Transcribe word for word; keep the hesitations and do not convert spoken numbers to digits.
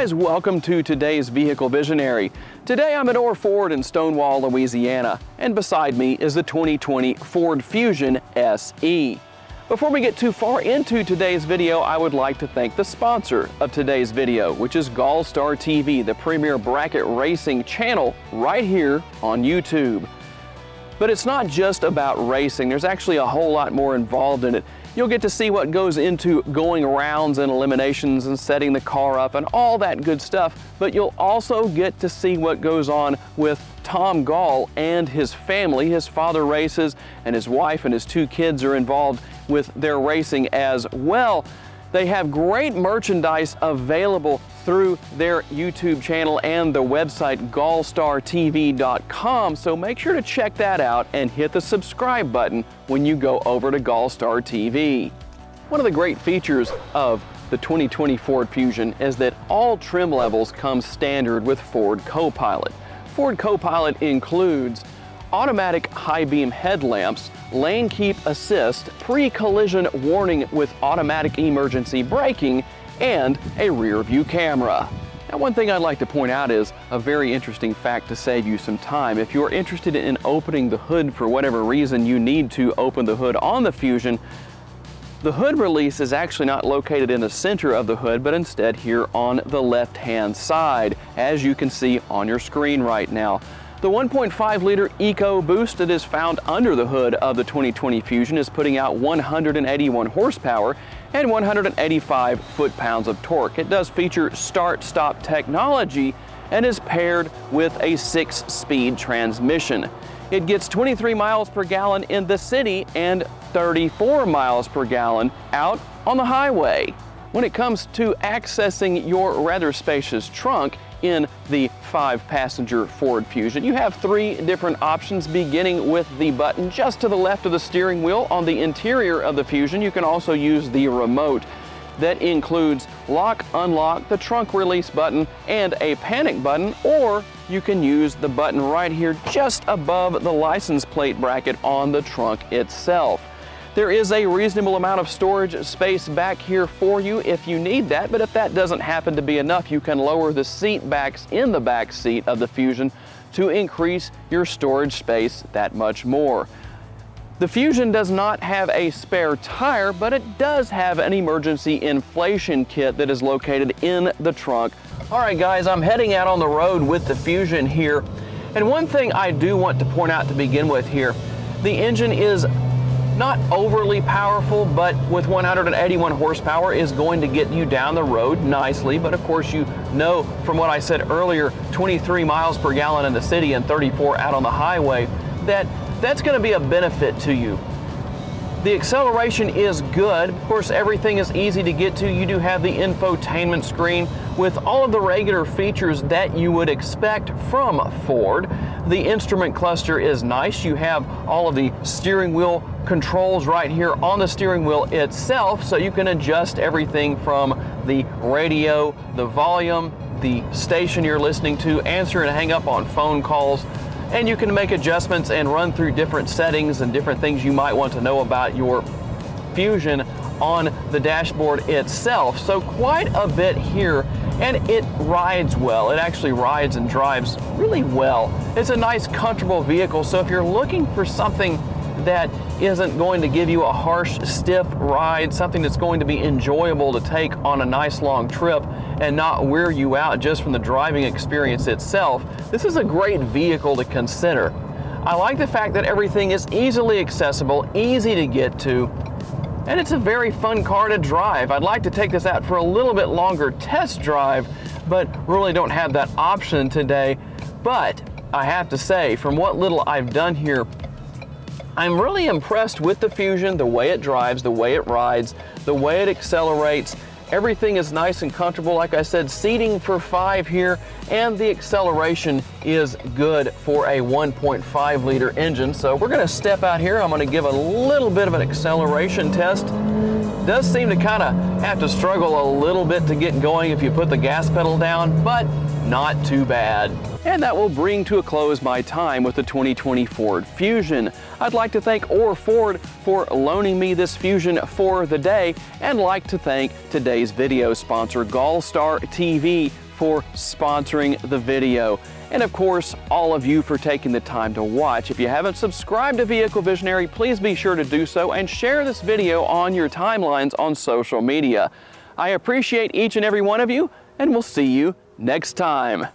guys, welcome to today's Vehicle Visionary. Today I'm at Orr Ford in Stonewall, Louisiana, and beside me is the twenty twenty Ford Fusion S E. Before we get too far into today's video, I would like to thank the sponsor of today's video, which is Gallstar T V, the premier bracket racing channel right here on YouTube. But it's not just about racing. There's actually a whole lot more involved in it. You'll get to see what goes into going rounds and eliminations and setting the car up and all that good stuff, but you'll also get to see what goes on with Tom Gall and his family. His father races, and his wife and his two kids are involved with their racing as well. They have great merchandise available through their YouTube channel and the website gallstar T V dot com, so make sure to check that out and hit the subscribe button when you go over to Gallstar T V. One of the great features of the twenty twenty Ford Fusion is that all trim levels come standard with Ford Co-Pilot. Ford Co-Pilot includes automatic high beam headlamps, lane keep assist, pre-collision warning with automatic emergency braking, and a rear view camera. Now, one thing I'd like to point out is a very interesting fact to save you some time. If you're interested in opening the hood for whatever reason you need to open the hood on the Fusion, the hood release is actually not located in the center of the hood, but instead here on the left-hand side, as you can see on your screen right now. The one point five liter EcoBoost that is found under the hood of the twenty twenty Fusion is putting out one hundred eighty-one horsepower and one hundred eighty-five foot-pounds of torque. It does feature start-stop technology and is paired with a six-speed transmission. It gets twenty-three miles per gallon in the city and thirty-four miles per gallon out on the highway. When it comes to accessing your rather spacious trunk in the five passenger Ford Fusion, you have three different options, beginning with the button just to the left of the steering wheel on the interior of the Fusion. You can also use the remote. That includes lock, unlock, the trunk release button, and a panic button, or you can use the button right here just above the license plate bracket on the trunk itself. There is a reasonable amount of storage space back here for you if you need that, but if that doesn't happen to be enough, you can lower the seat backs in the back seat of the Fusion to increase your storage space that much more. The Fusion does not have a spare tire, but it does have an emergency inflation kit that is located in the trunk. All right, guys, I'm heading out on the road with the Fusion here, and one thing I do want to point out to begin with here, the engine is not overly powerful, but with one hundred eighty-one horsepower is going to get you down the road nicely. But of course, you know from what I said earlier, twenty-three miles per gallon in the city and thirty-four out on the highway, that that's going to be a benefit to you. The acceleration is good. Of course, everything is easy to get to. You do have the infotainment screen with all of the regular features that you would expect from Ford. The instrument cluster is nice. You have all of the steering wheel controls right here on the steering wheel itself, so you can adjust everything from the radio, the volume, the station you're listening to, answer and hang up on phone calls, and you can make adjustments and run through different settings and different things you might want to know about your Fusion on the dashboard itself. So quite a bit here, and it rides well. It actually rides and drives really well. It's a nice, comfortable vehicle, so if you're looking for something that isn't going to give you a harsh, stiff ride, something that's going to be enjoyable to take on a nice long trip and not wear you out just from the driving experience itself, this is a great vehicle to consider. I like the fact that everything is easily accessible, easy to get to, and it's a very fun car to drive. I'd like to take this out for a little bit longer test drive, but really don't have that option today. But I have to say, from what little I've done here, I'm really impressed with the Fusion, the way it drives, the way it rides, the way it accelerates. Everything is nice and comfortable. Like I said, seating for five here, and the acceleration is good for a one point five liter engine. So we're gonna step out here. I'm gonna give a little bit of an acceleration test. Does seem to kind of have to struggle a little bit to get going if you put the gas pedal down, but not too bad. And that will bring to a close my time with the twenty twenty Ford Fusion. I'd like to thank Orr Ford for loaning me this Fusion for the day, and like to thank today's video sponsor, Gallstar T V, for sponsoring the video. And of course, all of you for taking the time to watch. If you haven't subscribed to Vehicle Visionary, please be sure to do so and share this video on your timelines on social media. I appreciate each and every one of you, and we'll see you next time.